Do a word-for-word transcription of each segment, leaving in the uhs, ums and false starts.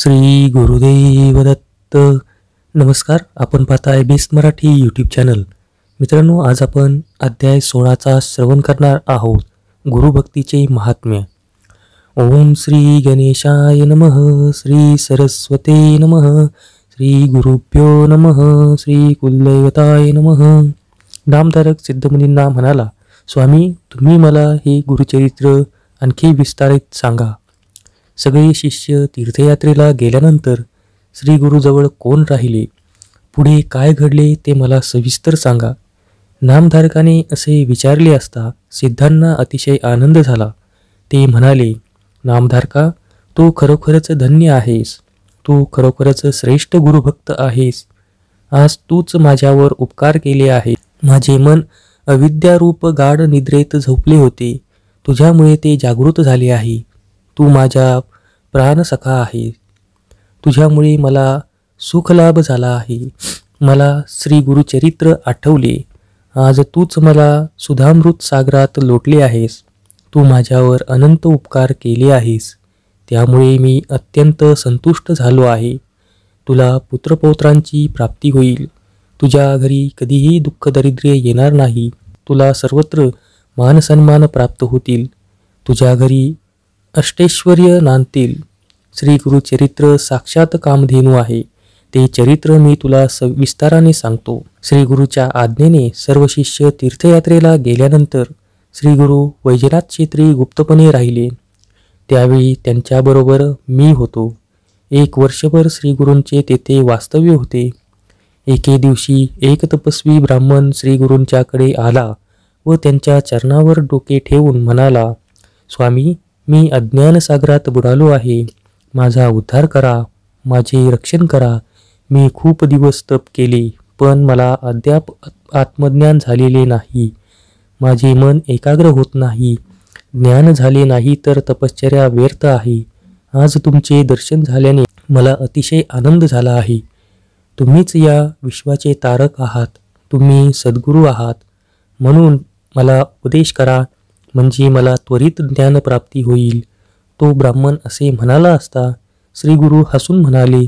श्री गुरुदेव दत्त। नमस्कार, आपण पाहताय बेस्ट मराठी यूट्यूब चॅनल। मित्रांनो, आज आपण अध्याय सोळाचा श्रवण करणार आहोत। गुरुभक्तीचे महात्म्य। ओम श्री गणेशाय नमः, श्री सरस्वते नमः, श्री गुरुभ्यो नमः, श्री कुलदैवताय नमः। नामधारक सिद्धमुनींना म्हणाला, स्वामी तुम्ही मला हे गुरुचरित्र आणखी विस्तारित सांगा। सगळे शिष्य तीर्थयात्रेला गेल्यानंतर श्री गुरुजवळ कोण राहिले, पुढे काय घडले ते मला सविस्तर सांगा। नामधारकाने असे विचारले असता सिद्धांना अतिशय आनंद झाला। ते म्हणाले, नामधारका तू खरोखरच धन्य आहेस, तू खरोखरच श्रेष्ठ गुरुभक्त आहेस। आज तूच माझ्यावर उपकार केले आहे। माझे मन अविद्यारूप गाढ निद्रेत झोपले होते, तुझ्यामुळे ते जागृत झाले आहे। तू माझा प्राणसखा आहे, तुझ्यामुळे मला सुखलाभ झाला आहे। मला श्री गुरुचरित्र आठवले, आज तूच मला सुधामृत सागरात लोटले आहेस। तू माझ्यावर अनंत उपकार केले आहेस, त्यामुळे मी अत्यंत संतुष्ट झालो आहे। तुला पुत्रपौत्रांची प्राप्ती होईल, तुझ्या घरी कधीही दुःख दरिद्र्य येणार नाही, तुला सर्वत्र मानसन्मान प्राप्त होतील, तुझ्या घरी अष्टैश्वर्य नांदतील। श्री गुरुचरित्र साक्षात कामधेनू आहे, ते चरित्र मी तुला सविस्ताराने सांगतो। श्री गुरुच्या आज्ञेने सर्व शिष्य तीर्थयात्रेला गेल्यानंतर श्री गुरु वैजनाथ क्षेत्री गुप्तपणे राहिले। त्यावेळी त्यांच्याबरोबर मी होतो। एक वर्षभर श्री गुरूंचे तेथे वास्तव्य होते। एके दिवशी एक तपस्वी ब्राह्मण श्री गुरूंच्याकडे आला व त्यांच्या चरणावर डोके ठेवून म्हणाला, स्वामी मी अज्ञानसागरात बुडालो आहे, माझा उद्धार करा, माझे रक्षण करा। मी खूप दिवस तप केले पण मला अद्याप आत्मज्ञान झालेले नाही, माझे मन एकाग्र होत नाही, ज्ञान झाले नाही तर तपश्चर्या व्यर्थ आहे। आज तुमचे दर्शन झाल्याने मला अतिशय आनंद झाला आहे। तुम्हीच या विश्वाचे तारक आहात, तुम्ही सद्गुरू आहात, म्हणून मला उपदेश करा म्हणजे मला त्वरित ज्ञानप्राप्ती होईल। तो ब्राह्मण असे म्हणाला असता श्री गुरु हसून म्हणाले,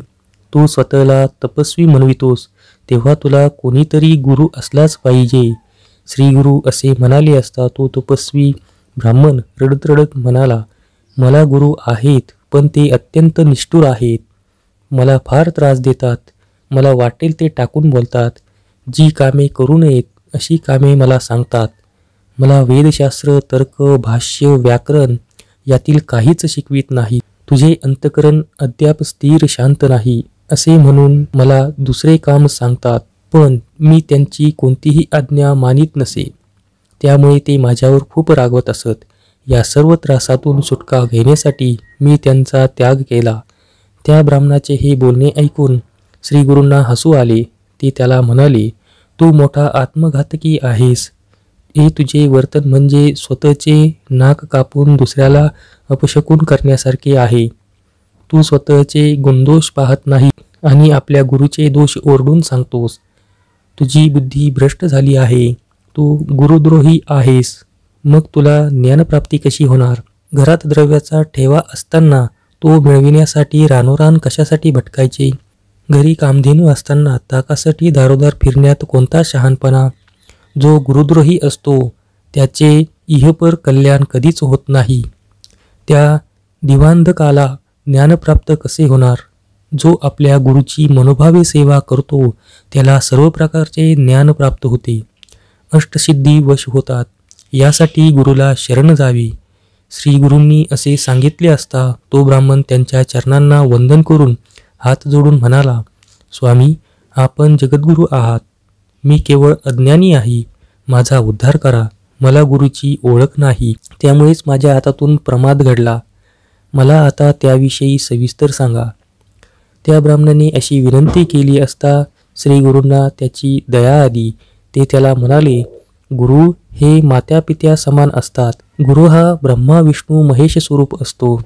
तू स्वतःला तपस्वी म्हणवितोस तेव्हा तुला कोणीतरी गुरु असलाच पाहिजे। श्री गुरु असे म्हणाले असता तो तपस्वी ब्राह्मण रडत रडत म्हणाला, मला गुरु आहेत पण ते अत्यंत निष्ठुर आहेत, मला फार त्रास देतात, मला वाटेल ते टाकून बोलतात, जी कामे करू नयेत अशी कामे मला सांगतात, मला वेदशास्त्र, तर्क, भाष्य, व्याकरण यातील काहीच शिकवित नाही, तुझे अंतकरण अद्याप स्थिर शांत नाही असे म्हणून मला दुसरे काम सांगतात, पण मी त्यांची कोणतीही आज्ञा मानित नसे, त्यामुळे ते माझ्यावर खूप रागवत असत। या सर्व त्रासातून सुटका घेण्यासाठी मी त्यांचा त्याग केला। त्या ब्राह्मणाचे हे बोलणे ऐकून श्री गुरूंना हसू आले। ते त्याला म्हणाले, तू मोठा आत्मघातकी आहेस, हे तुझे वर्तन म्हणजे स्वतःचे नाक कापून दुसऱ्याला अपशकून करण्यासारखे आहे। तू स्वतःचे गुणदोष पाहत नाही आणि आपल्या गुरुचे दोष ओरडून सांगतोस, तुझी बुद्धी भ्रष्ट झाली आहे, तू गुरुद्रोही आहेस, मग तुला ज्ञानप्राप्ती कशी होणार? घरात द्रव्याचा ठेवा असताना तो मिळविण्यासाठी रानोरान कशासाठी भटकायचे? घरी कामधेनू असताना ताकासाठी दारोदार फिरण्यात कोणता शहाणपणा? जो गुरुद्रोही असतो त्याचे इहपर कल्याण कधीच होत नाही, त्या दिवांधकाला ज्ञानप्राप्त कसे होणार? जो आपल्या गुरुची मनोभावे सेवा करतो त्याला सर्व प्रकारचे ज्ञान प्राप्त होते, अष्टसिद्धी वश होतात। यासाठी गुरुला शरण जावी। श्री गुरूंनी असे सांगितले असता तो ब्राह्मण त्यांच्या चरणांना वंदन करून हात जोडून म्हणाला, स्वामी आपण जगद्गुरू आहात, मी केवळ अज्ञानी आहे, माझा उद्धार करा। मला गुरुची ओळख नाही, त्यामुळेच माझ्या हातातून प्रमाद घडला, मला आता त्याविषयी सविस्तर सांगा। त्या ब्राह्मणाने अशी विनंती केली असता श्री गुरूंना त्याची दया आली। ते त्याला म्हणाले, गुरु हे मात्यापित्या समान असतात, गुरु हा ब्रह्मा विष्णू महेश स्वरूप असतो,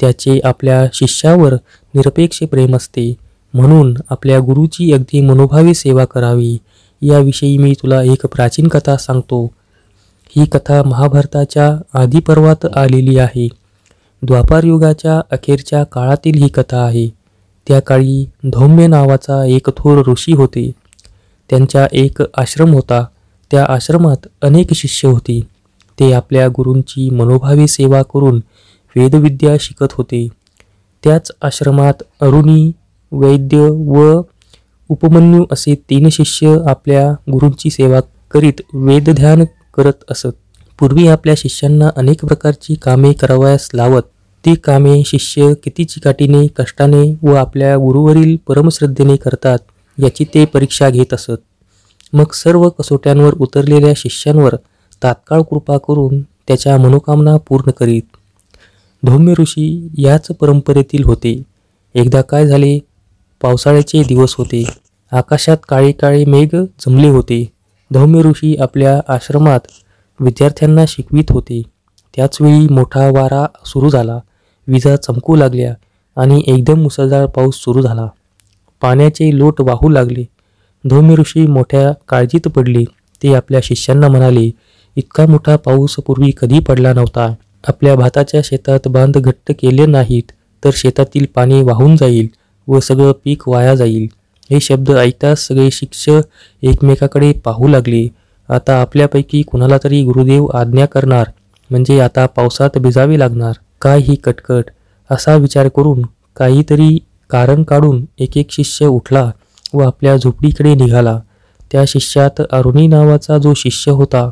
त्याचे आपल्या शिष्यावर निरपेक्ष प्रेम असते, म्हणून आपल्या गुरुची अगदी मनोभावी सेवा करावी। याविषयी मी तुला एक प्राचीन कथा सांगतो। ही कथा महाभारताच्या आदिपर्वात आलेली आहे। द्वापारयुगाच्या अखेरच्या काळातील ही कथा आहे। त्या काळी धौम्य नावाचा एक थोर ऋषी होते। त्यांचा एक आश्रम होता। त्या आश्रमात अनेक शिष्य होती। ते आपल्या गुरूंची मनोभावे सेवा करून वेदविद्या शिकत होते। त्याच आश्रमात अरुणी, वैद्य व उपमन्यू असे तीन शिष्य आपल्या गुरूंची सेवा करीत वेद ध्यान करत असत। पूर्वी आपल्या शिष्यांना अनेक प्रकारची कामे करावयास लावत ती कामे शिष्य किती चिकाटीने, कष्टाने व आपल्या गुरुवरील परमश्रद्धेने करतात याची ते परीक्षा घेत असत। मग सर्व कसोट्यांवर उतरलेल्या शिष्यांवर तात्काळ कृपा करून त्याच्या मनोकामना पूर्ण करीत। धौम्य ऋषी याच परंपरेतील होते। एकदा काय झाले, पावसाळ्याचे दिवस होते। आकाशात काळे काळे मेघ जमले होते। धौम्य ऋषी आपल्या आश्रमात विद्यार्थ्यांना शिकवित होते। त्याचवेळी मोठा वारा सुरू झाला। विजा चमकू लागल्या आणि एकदम मुसळधार पाऊस सुरू झाला। पाण्याचे लोट वाहू लागले। धौम्य ऋषी मोठ्या काळजीत पडले। ते आपल्या शिष्यांना म्हणाले, इतका मोठा पाऊस पूर्वी कधी पडला नव्हता। आपल्या भाताच्या शेतात बांध घट्ट केले नाहीत तर शेतातील पाणी वाहून जाईल व सगळं पीक वाया जाईल। हे शब्द ऐकताच सगळे शिष्य एकमेकाकडे पाहू लागले। आता आपल्यापैकी कुणाला तरी गुरुदेव आज्ञा करणार, म्हणजे आता पावसात भिजावे लागणार। काय ही कटकट, असा विचार करून काहीतरी कारण काढून एक एक शिष्य उठला व आपल्या झोपडीकडे निघाला। त्या शिष्यात अरुणी नावाचा जो शिष्य होता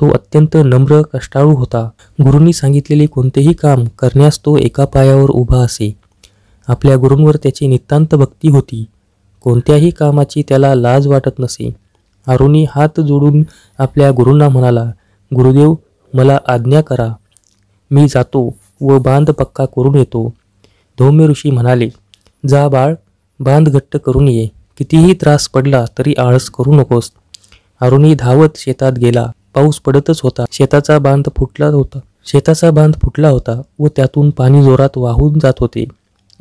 तो अत्यंत नम्र, कष्टाळू होता। गुरूंनी सांगितलेले कोणतेही काम करण्यास तो एका पायावर उभा असे। आपल्या गुरूंवर त्याची नितांत भक्ती होती। कोणत्याही कामाची त्याला लाज वाटत नसे। अरुणी हात जोडून आपल्या गुरूंना म्हणाला, गुरुदेव मला आज्ञा करा, मी जातो व बांध पक्का करून येतो। धौम्य ऋषी म्हणाले, जा बाळ, बांध घट्ट करून ये, कितीही त्रास पडला तरी आळस करू नकोस। अरुणी धावत शेतात गेला। पाऊस पडतच होता। शेताचा बांध फुटला होता शेताचा बांध फुटला होता व त्यातून पाणी जोरात वाहून जात होते।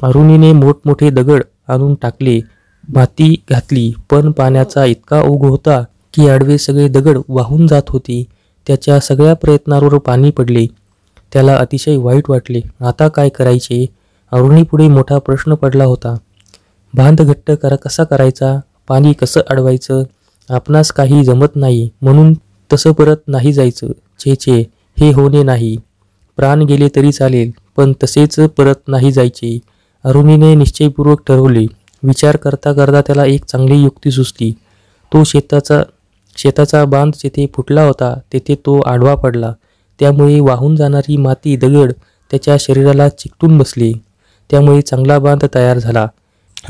अरुणीने मोठमोठे दगड आणून टाकले, माती घातली, पण पाण्याचा इतका ओघ होता की आडवे सगळे दगड वाहून जात होते। त्याच्या सगळ्या प्रयत्नांवर पाणी पडले। त्याला अतिशय वाईट वाटले। आता काय करायचे? अरुणी पुढे मोठा प्रश्न पडला होता। बांध घट्ट करा कसा करायचा, पाणी कसं अडवायचं? आपणास काही जमत नाही म्हणून तसं परत नाही जायचं। छे छे, हे होणे नाही। प्राण गेले तरी चालेल, पण तसेच परत नाही जायचे। अरुणीने निश्चयपूर्वक ठरवले। विचार करता करता त्याला एक चांगली युक्ती सुचली। तो शेताचा शेताचा बांध जेथे फुटला होता तेथे तो आडवा पडला, त्यामुळे वाहून जाणारी माती, दगड त्याच्या शरीराला चिकटून बसले। त्यामुळे चांगला बांध तयार झाला।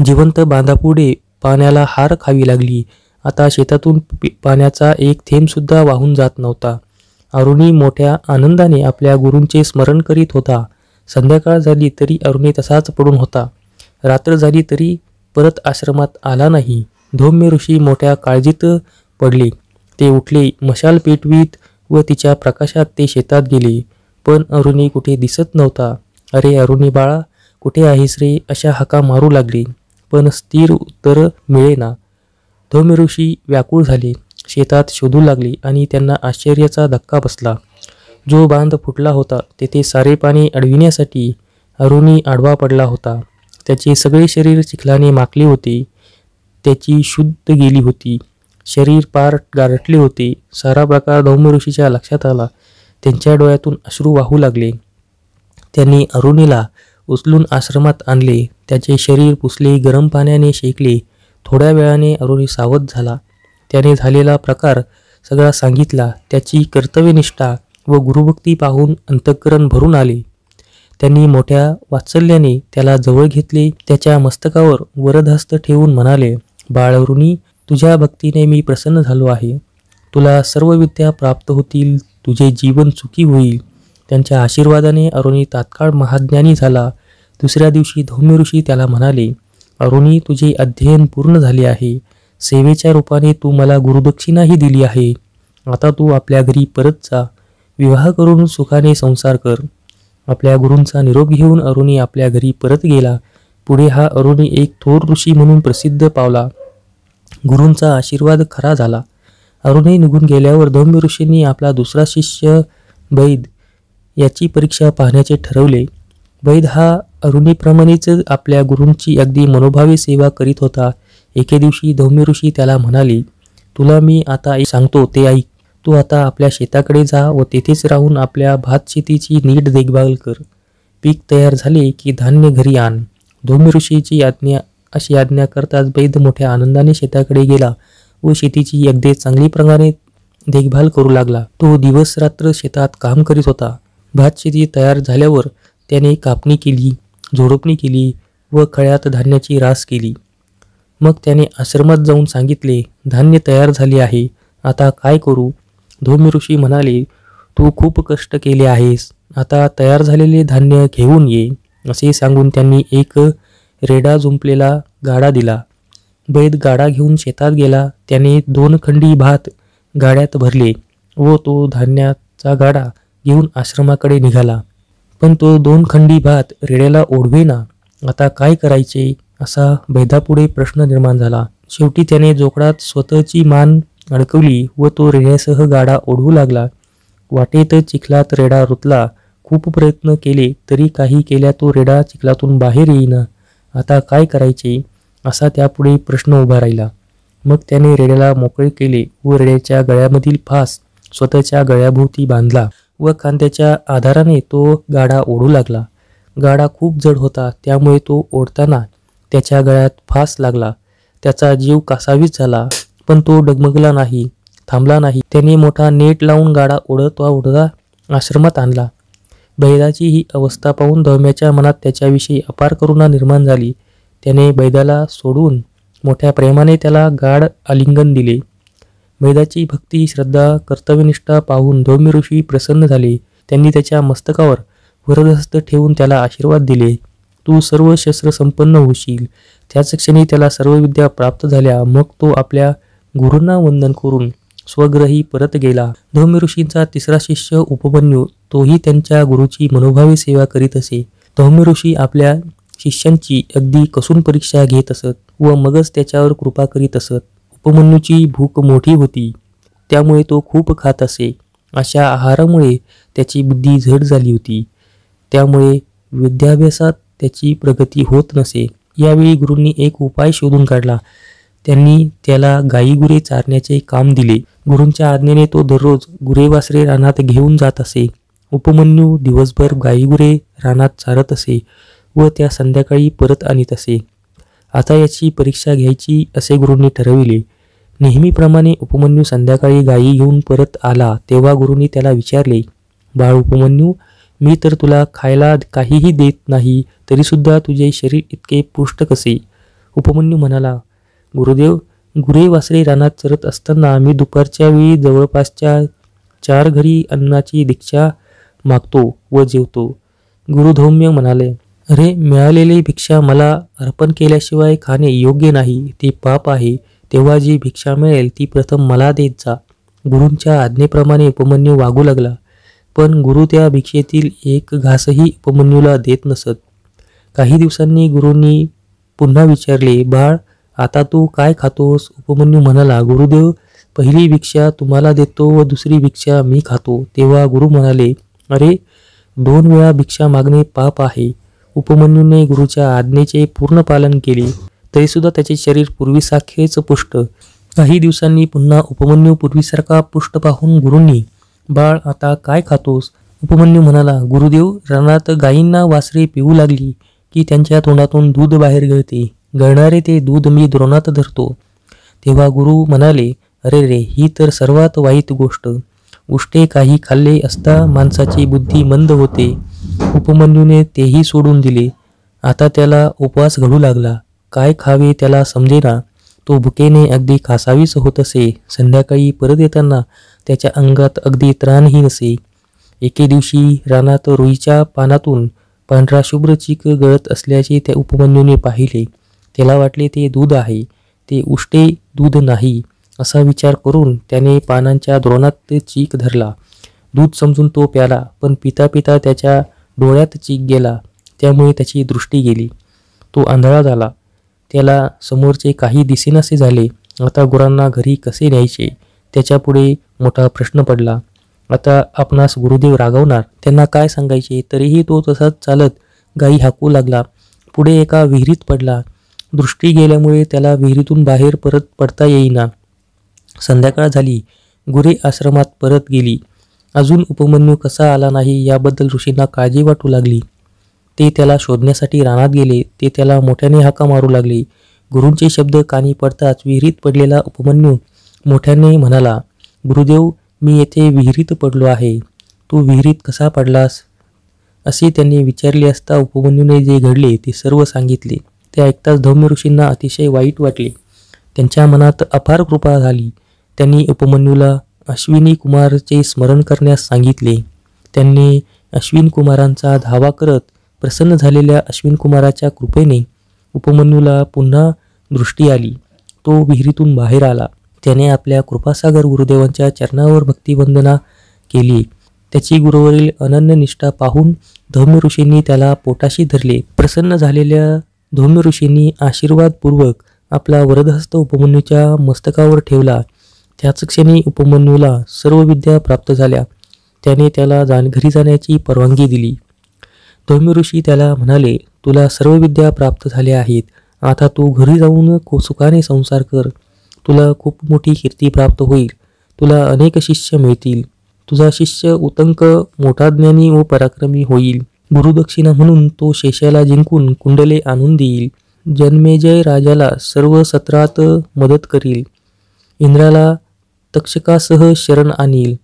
जिवंत बांधापुढे पाण्याला हार खावी लागली। आता शेतातून पाण्याचा एक थेंबसुद्धा वाहून जात नव्हता। अरुणी मोठ्या आनंदाने आपल्या गुरूंचे स्मरण करीत होता। संध्याकाळ झाली तरी अरुणी तसाच पडून होता। रात्र झाली तरी परत आश्रमात आला नाही। धौम्य ऋषी मोठ्या काळजीत पडले। ते उठले, मशाल पेटवीत व तिच्या प्रकाशात ते शेतात गेले, पण अरुणी कुठे दिसत नव्हता। अरे अरुणी बाळा, कुठे आहेस रे, अशा हाका मारू लागले, पण स्थिर उत्तर मिळेना। धौम्य ऋषी व्याकुळ झाले, शेतात शोधू लागले आणि त्यांना आश्चर्याचा धक्का बसला। जो बांध फुटला होता तेथे सारे पाणी अडविण्यासाठी अरुणी आडवा पडला होता। त्याचे सगळे शरीर चिखलाने माखले होते। त्याची शुद्ध गेली होती, शरीर पार गारटले होते। सारा प्रकार धौम्य ऋषीच्या लक्षात आला। त्यांच्या डोळ्यातून अश्रू वाहू लागले। त्यांनी अरुणीला उचलून आश्रमात आणले, त्याचे शरीर पुसले, गरम पाण्याने शेकले। थोड्या वेळाने अरुणी सावध झाला। त्याने झालेला प्रकार सगळा सांगितला। त्याची कर्तव्यनिष्ठा व गुरुभक्ती पाहून अंतःकरण भरून आले। त्यांनी मोठ्या वात्सल्याने त्याला जवळ घेतले। त्याच्या मस्तकावर वरदहस्त ठेवून म्हणाले, बाळ अरुणी, तुझ्या भक्तीने मी प्रसन्न झालो आहे। तुला सर्व विद्या प्राप्त होतील, तुझे जीवन सुखी होईल। त्यांच्या आशीर्वादाने अरुणी तात्काळ महाज्ञानी झाला। दुसऱ्या दिवशी धौम्य ऋषी त्याला म्हणाले, अरुणी, तुझे अध्ययन पूर्ण झाले आहे। सेवेच्या रूपाने तू मला गुरुदक्षिणाही दिली आहे। आता तू आपल्या घरी परत जा, विवाह करून सुखाने संसार कर। आपल्या गुरूंचा निरोप घेऊन अरुणी आपल्या घरी परत गेला। पुढे हा अरुणी एक थोर ऋषी म्हणून प्रसिद्ध पावला। गुरूंचा आशीर्वाद खरा झाला। अरुणी निघून गेल्यावर धौम्य ऋषींनी आपला दुसरा शिष्य वैद याची परीक्षा पाहण्याचे ठरवले। वैद हा अरुणीप्रमाणेच आपल्या गुरूंची अगदी मनोभावे सेवा करीत होता। एके दिवशी धौम्य ऋषी त्याला म्हणाली, तुला मी आता सांगतो ते ऐक। तू आता आपल्या शेताकडे जा व तेथेच राहून आपल्या भात शेतीची नीट देखभाल कर। पीक तयार झाले की धान्य घरी आण। धौम्य ऋषीची आज्ञा अशी आज्ञा करताच वैद मोठ्या आनंदाने शेताकडे गेला व शेतीची अगदी चांगली प्रकारे देखभाल करू लागला। तो दिवस रात्र शेतात काम करीत होता। भात शेती तयार झाल्यावर त्याने कापणी केली, झोडपणी केली व खळ्यात धान्याची रास केली। मग त्याने आश्रमात जाऊन सांगितले, धान्य तयार झाले आहे, आता काय करू? धौम्य ऋषी म्हणाले, तू खूप कष्ट केले आहेस, आता तयार झालेले धान्य घेऊन ये। असे सांगून त्यांनी एक रेडा जुंपलेला गाडा दिला। बैद गाडा घेऊन शेतात गेला। त्याने दोन खंडी भात गाड्यात भरले व तो धान्याचा गाडा घेऊन आश्रमाकडे निघाला। पण तो दोन खंडी भात रेड्याला ओढवेना। आता काय करायचे असा बैदापुढे प्रश्न निर्माण झाला। शेवटी त्याने जोकडात स्वतःची मान अडकवली व तो रेड्यासह गाडा ओढवू लागला। वाटेत चिखलात रेडा रुतला। खूप प्रयत्न केले तरी काही केल्या तो रेडा चिखलातून बाहेर येईना। आता काय करायचे असा त्यापुढे प्रश्न उभा राहिला। मग त्याने रेड्याला मोकळे केले व रेड्याच्या गळ्यामधील फास स्वतःच्या गळ्याभोवती बांधला व खांद्याच्या आधाराने तो गाडा ओढू लागला। गाडा खूप जड होता, त्यामुळे तो ओढताना त्याच्या गळ्यात फास लागला। त्याचा जीव कासावीस झाला, पण तो डगमगला नाही, थांबला नाही। त्याने मोठा नेट लावून गाडा ओढता ओढता आश्रमात आणला। बैदाची ही अवस्था पाहून धौम्याच्या मनात त्याच्याविषयी अपार करुणा निर्माण झाली। त्याने बैदाला सोडून मोठ्या प्रेमाने त्याला गाढ आलिंगन दिले। बैदाची भक्ती, श्रद्धा, कर्तव्यनिष्ठा पाहून धौम्य ऋषी प्रसन्न झाले। त्यांनी त्याच्या मस्तकावर वरदहस्त ठेवून त्याला आशीर्वाद दिले, तू सर्व शस्त्र संपन्न होशील। त्याच क्षणी त्याला सर्व विद्या प्राप्त झाल्या। मग तो आपल्या गुरूंना वंदन करून स्वग्रही परत गेला। धौम्य ऋषींचा तिसरा शिष्य उपमन्यू, तोही त्यांच्या गुरुची मनोभावे सेवा करीत असे। धौम्य ऋषी आपल्या शिष्यांची अगदी कसून परीक्षा घेत असत व मगच त्याच्यावर कृपा करीत असत। उपमन्यूची भूक मोठी होती, त्यामुळे तो खूप खात असे। अशा आहारामुळे त्याची बुद्धी झट झाली होती, त्यामुळे विद्याभ्यासात त्याची प्रगती होत नसे। यावेळी गुरूंनी एक उपाय शोधून काढला। त्यांनी त्याला गाई गुरे चारण्याचे काम दिले। गुरूंच्या आज्ञेने तो दररोज गुरे वासरे रानात घेऊन जात असे। उपमन्यू दिवसभर गाई गुरे रानात चारत असे व त्या संध्याकाळी परत आणीत असे। आता याची परीक्षा घ्यायची असे गुरूंनी ठरविले। नेहमीप्रमाणे उपमन्यू संध्याकाळी गायी घेऊन परत आला, तेव्हा गुरूंनी त्याला विचारले, बाळ उपमन्यू, मी तर तुला खायला काहीही देत नाही, तरीसुद्धा तुझे शरीर इतके पुष्ट कसे? उपमन्यू म्हणाला, गुरुदेव, गुरे वासरे रानात चरत असताना मी दुपारच्या वेळी जवळपासच्या चार घरी अन्नाची भिक्षा मागतो व जेवतो। गुरुधौम्य म्हणाले, अरे, मिळालेली भिक्षा मला अर्पण केल्याशिवाय खाणे योग्य नाही, ती पाप आहे। तेव्हा जी भिक्षा मिळेल ती प्रथम मला देत जा। गुरूंच्या आज्ञेप्रमाणे उपमन्यू वागू लागला, पण गुरु त्या भिक्षेतील एक घासही उपमन्यूला देत नसत। काही दिवसांनी गुरूंनी पुन्हा विचारले, बाळ, आता तू काय खातोस? उपमन्यू म्हणाला, गुरुदेव, पहिली भिक्षा तुम्हाला देतो व दुसरी भिक्षा मी खातो। तेव्हा गुरु म्हणाले, अरे, दोन वेळा भिक्षा मागणे पाप आहे। उपमन्यूने गुरुच्या आज्ञेचे पूर्ण पालन केले, तरीसुद्धा त्याचे शरीर पूर्वीसारखेच पुष्ट। काही दिवसांनी पुन्हा उपमन्यू पूर्वीसारखा पुष्ट पाहून गुरूंनी, बाळ, आता काय खातोस? उपमन्यू म्हणाला, गुरुदेव, रानात गायींना वासरे पिऊ लागली की त्यांच्या तोंडातून दूध बाहेर गळते, गळणारे ते दूध मी द्रोणात धरतो। तेव्हा गुरु म्हणाले, अरे रे, ही तर सर्वात वाईट गोष्ट। उष्टे काही खाल्ले असता माणसाची बुद्धी मंद होते। उपमन्यूने तेही सोडून दिले। आता त्याला उपवास घडू लागला। काय खावे त्याला समजेना, तो भुकेने अगदी खासावीस होत असे। संध्याकाळी परत येताना त्याच्या अंगात अगदी त्राणही नसे। एके दिवशी रानात रुईच्या पानातून पांढरा शुभ्र चीक गळत असल्याचे त्या उपमन्यूने पाहिले। त्याला वाटले ते दूध आहे, ते उष्टे दूध नाही। असा विचार करून त्याने पानांच्या द्रोणात ते चीक धरला। दूध समजून तो प्याला, पण पिता पिता त्याच्या डोळ्यात चीक गेला, त्यामुळे त्याची दृष्टी गेली। तो आंधळा झाला, त्याला समोरचे काही दिसेनासे झाले। आता गुरांना घरी कसे न्यायचे त्याच्यापुढे मोठा प्रश्न पडला। आता आपणास गुरुदेव रागवणार, त्यांना काय सांगायचे? तरीही तो तसाच चालत गाई हाकू लागला। पुढे एका विहिरीत पडला। दृष्टी गेल्यामुळे त्याला विहिरीतून बाहेर परत पडता येईना। संध्याकाळ झाली, गुरे आश्रमात परत गेली। अजून उपमन्यू कसा आला नाही याबद्दल ऋषींना काळजी वाटू लागली। ते त्याला शोधण्यासाठी रानात गेले। ते त्याला मोठ्याने हाका मारू लागले। गुरूंचे शब्द कानी पडताच विहिरीत पडलेला उपमन्यू मोठ्याने म्हणाला, गुरुदेव, मी येथे विहिरीत पडलो आहे, तू विहिरीत कसा पडलास? असे त्यांनी विचारले असता उपमन्यूने जे घडले ते सर्व सांगितले। ते ऐकताच धौम्य ऋषींना अतिशय वाईट वाटले। त्यांच्या मनात अपार कृपा झाली। त्यांनी उपमन्यूला अश्विनी कुमारचे स्मरण करण्यास सांगितले। त्यांनी अश्विन कुमारांचा धावा करत प्रसन्न झालेल्या अश्विन कुमाराच्या कृपेने उपमन्यूला पुन्हा दृष्टी आली। तो विहिरीतून बाहेर आला। त्याने आपल्या कृपासागर गुरुदेवांच्या चरणावर भक्तिवंदना केली। त्याची गुरुवरील अनन्य निष्ठा पाहून धौम्य ऋषींनी त्याला पोटाशी धरले। प्रसन्न झालेल्या धौम्य ऋषींनी आशीर्वादपूर्वक आपला वरदहस्त उपमन्यूच्या मस्तकावर ठेवला। त्याच क्षणी उपमन्यूला सर्व विद्या प्राप्त झाल्या। त्याने त्याला जाण घरी जाण्याची परवानगी दिली। धौम्य ऋषी त्याला म्हणाले, तुला सर्व विद्या प्राप्त झाल्या आहेत, आता तू घरी जाऊन सुखाने संसार कर, तुला खूप मोठी कीर्ती प्राप्त होईल, तुला अनेक शिष्य मिळतील, तुझा शिष्य उतंक मोठा ज्ञानी व पराक्रमी होईल, गुरुदक्षिणा म्हणून तो शेषाला जिंकून कुंडले आणून देईल, जन्मेजय राजाला सर्व सत्रात मदत करील, इंद्राला तक्षकासह शरण आणील।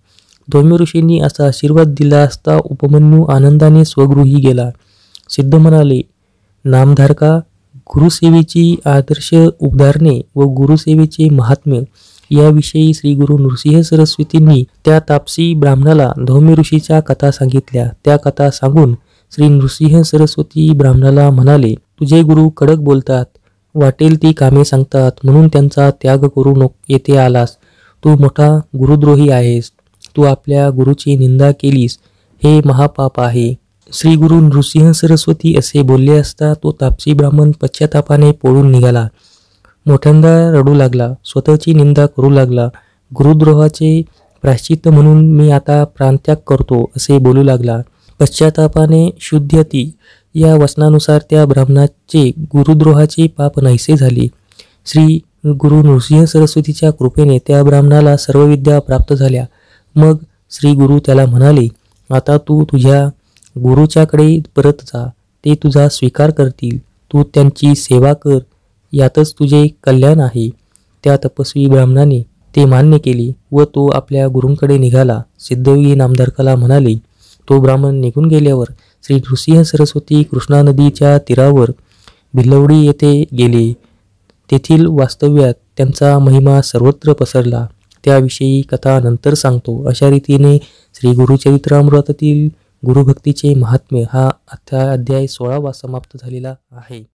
धौम्य ऋषींनी असा आशीर्वाद दिला असता उपमन्यू आनंदाने स्वगृही गेला। सिद्ध म्हणाले, नामधारका, गुरुसेवेची आदर्श उदाहरणे व गुरुसेवेचे महात्म्य याविषयी श्री गुरु नृसिंह सरस्वतींनी त्या तापसी ब्राह्मणाला धौम्य ऋषीच्या कथा सांगितल्या। त्या कथा सांगून श्री नृसिंह सरस्वती ब्राह्मणाला म्हणाले, तुझे गुरु कडक बोलतात, वाटेल ती कामे सांगतात, म्हणून त्यांचा त्याग करू नको। येथे आलास, तू मोठा गुरुद्रोही आहेस, तू आपल्या गुरुची निंदा केलीस, हे महापाप आहे। श्री गुरु नृसिंह सरस्वती असे बोलले असता तो तापसी ब्राह्मण पश्चातापाने पळून निघाला। मोठ्यांदा रडू लागला, स्वतःची निंदा करू लागला। गुरुद्रोहाचे प्रायश्चित्त म्हणून मी आता प्राणत्याग करतो असे बोलू लागला। पश्चातापाने शुद्ध्यति या वचनानुसार त्या ब्राह्मणाचे गुरुद्रोहाचे पाप नाहीसे झाले। श्री गुरु नृसिंह सरस्वतीच्या कृपेने त्या ब्राह्मणाला सर्व विद्या प्राप्त झाल्या। मग श्री गुरु त्याला म्हणाले, आता तू तुझ्या गुरुच्याकडे परत जा, ते तुझा स्वीकार करतील, तू त्यांची सेवा कर, यातच तुझे कल्याण आहे। त्या तपस्वी ब्राह्मणाने ते मान्य केले व तो आपल्या गुरूंकडे निघाला। सिद्धयोगी नामधारकाला म्हणाले, तो ब्राह्मण निघून गेल्यावर श्री नृसिंह सरस्वती कृष्णा नदीच्या तीरावर भिल्लवडी येथे गेले। तेथील वास्तव्यात त्यांचा महिमा सर्वत्र पसरला। त्याविषयी कथा नंतर सांगतो। अशा रीतीने श्री गुरुचरित्रामृतातील गुरुभक्तीचे महात्म्य हा अध्याय सोळावा समाप्त झालेला आहे।